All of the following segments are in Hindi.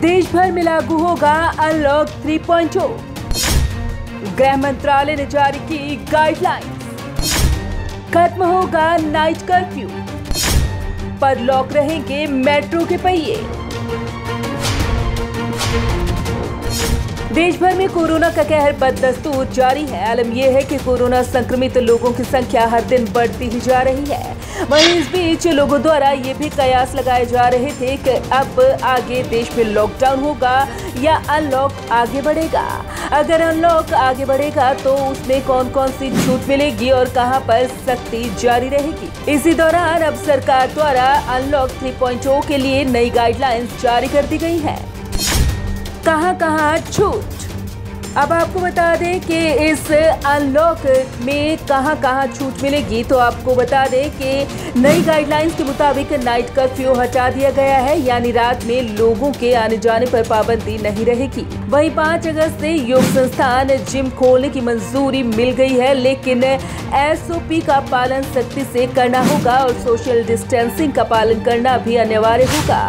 देश भर में लागू होगा अनलॉक 3.0। गृह मंत्रालय ने जारी की गाइडलाइंस। खत्म होगा नाइट कर्फ्यू, पर लॉक रहेंगे मेट्रो के पहिए। देश भर में कोरोना का कहर बददस्तूर जारी है। आलम यह है कि कोरोना संक्रमित लोगों की संख्या हर दिन बढ़ती ही जा रही है। वहीं इस बीच लोगों द्वारा ये भी कयास लगाए जा रहे थे कि अब आगे देश में लॉकडाउन होगा या अनलॉक आगे बढ़ेगा। अगर अनलॉक आगे बढ़ेगा तो उसमें कौन कौन सी छूट मिलेगी और कहां पर सख्ती जारी रहेगी। इसी दौरान अब सरकार द्वारा अनलॉक 3.0 के लिए नई गाइडलाइंस जारी कर दी गई है। कहां छूट। अब आपको बता दें कि इस अनलॉक में कहां छूट मिलेगी, तो आपको बता दें कि नई गाइडलाइंस के मुताबिक नाइट कर्फ्यू हटा दिया गया है, यानी रात में लोगों के आने जाने पर पाबंदी नहीं रहेगी। वहीं 5 अगस्त से योग संस्थान जिम खोलने की मंजूरी मिल गई है, लेकिन SOP का पालन सख्ती से करना होगा और सोशल डिस्टेंसिंग का पालन करना भी अनिवार्य होगा।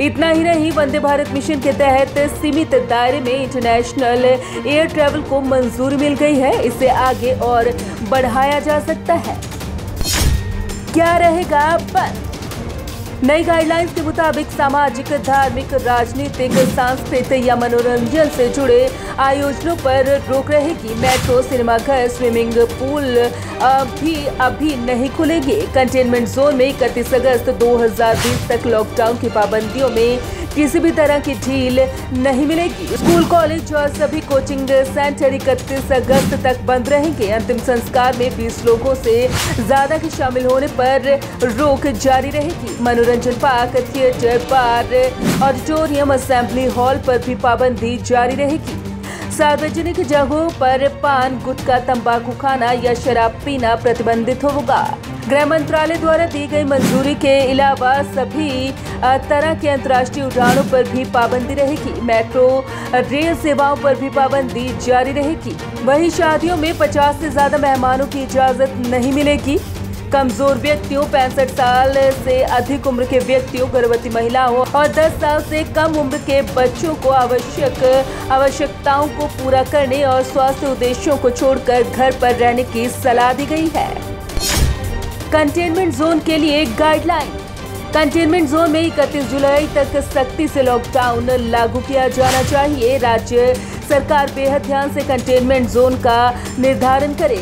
इतना ही नहीं, वंदे भारत मिशन के तहत सीमित दायरे में इंटरनेशनल एयर ट्रैवल को मंजूरी मिल गई है। इसे आगे और बढ़ाया जा सकता है। क्या रहेगा बंद। नई गाइडलाइंस के मुताबिक सामाजिक, धार्मिक, राजनीतिक, सांस्कृतिक या मनोरंजन से जुड़े आयोजनों पर रोक रहेगी। मेट्रो, सिनेमाघर, स्विमिंग पूल भी अभी नहीं खुलेंगे। कंटेनमेंट जोन में 31 अगस्त 2020 तक लॉकडाउन की पाबंदियों में किसी भी तरह की ढील नहीं मिलेगी। स्कूल, कॉलेज और सभी कोचिंग सेंटर 31 अगस्त तक बंद रहेंगे। अंतिम संस्कार में 20 लोगों से ज्यादा के शामिल होने पर रोक जारी रहेगी। मनोरंजन park, theatre, bar, auditorium, assembly hall पर भी पाबंदी जारी रहेगी। सार्वजनिक जगहों पर पान, गुटखा, तंबाकू खाना या शराब पीना प्रतिबंधित होगा। गृह मंत्रालय द्वारा दी गई मंजूरी के अलावा सभी तरह के अंतर्राष्ट्रीय उड़ानों पर भी पाबंदी रहेगी। मेट्रो रेल सेवाओं पर भी पाबंदी जारी रहेगी। वहीं शादियों में 50 से ज्यादा मेहमानों की इजाजत नहीं मिलेगी। कमजोर व्यक्तियों, 65 साल से अधिक उम्र के व्यक्तियों, गर्भवती महिलाओं और 10 साल से कम उम्र के बच्चों को आवश्यकताओं को पूरा करने और स्वास्थ्य उद्देश्यों को छोड़कर घर पर रहने की सलाह दी गई है। कंटेनमेंट जोन के लिए गाइडलाइन। कंटेनमेंट जोन में 31 जुलाई तक सख्ती से लॉकडाउन लागू किया जाना चाहिए। राज्य सरकार बेहद ध्यान से कंटेनमेंट जोन का निर्धारण करे।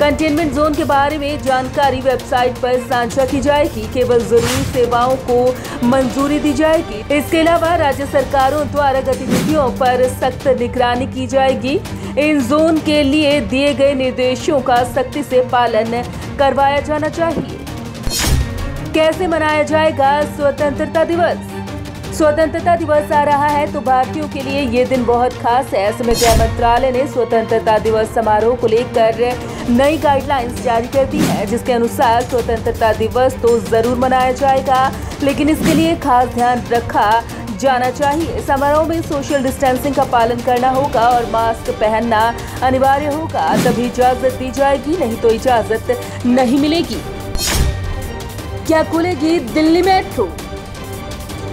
कंटेनमेंट जोन के बारे में जानकारी वेबसाइट पर साझा की जाएगी। केवल जरूरी सेवाओं को मंजूरी दी जाएगी। इसके अलावा राज्य सरकारों द्वारा गतिविधियों पर सख्त निगरानी की जाएगी। इन जोन के लिए दिए गए निर्देशों का सख्ती से पालन करवाया जाना चाहिए। कैसे मनाया जाएगा स्वतंत्रता दिवस। स्वतंत्रता दिवस आ रहा है तो भारतीयों के लिए ये दिन बहुत खास है। ऐसे में गृह मंत्रालय ने स्वतंत्रता दिवस समारोह को लेकर नई गाइडलाइंस जारी कर दी है, जिसके अनुसार स्वतंत्रता दिवस तो जरूर मनाया जाएगा, लेकिन इसके लिए खास ध्यान रखा जाना चाहिए। समारोह में सोशल डिस्टेंसिंग का पालन करना होगा और मास्क पहनना अनिवार्य होगा, तभी इजाजत दी जाएगी, नहीं तो इजाजत नहीं मिलेगी। क्या खुलेगी दिल्ली मेट्रो।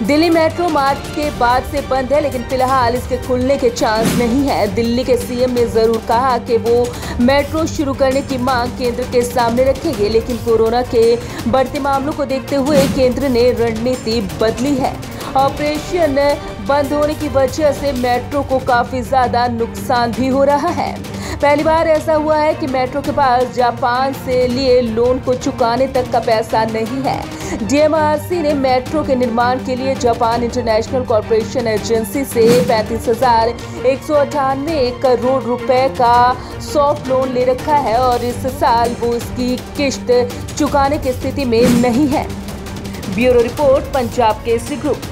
दिल्ली मेट्रो मार्च के बाद से बंद है, लेकिन फिलहाल इसके खुलने के चांस नहीं है। दिल्ली के CM ने जरूर कहा कि वो मेट्रो शुरू करने की मांग केंद्र के सामने रखेंगे, लेकिन कोरोना के बढ़ते मामलों को देखते हुए केंद्र ने रणनीति बदली है। ऑपरेशन बंद होने की वजह से मेट्रो को काफ़ी ज़्यादा नुकसान भी हो रहा है। पहली बार ऐसा हुआ है कि मेट्रो के पास जापान से लिए लोन को चुकाने तक का पैसा नहीं है। DMRC ने मेट्रो के निर्माण के लिए जापान इंटरनेशनल कॉरपोरेशन एजेंसी से 35,198 करोड़ रुपए का सॉफ्ट लोन ले रखा है और इस साल वो इसकी किश्त चुकाने की स्थिति में नहीं है। Bureau report, Punjab Kesari group.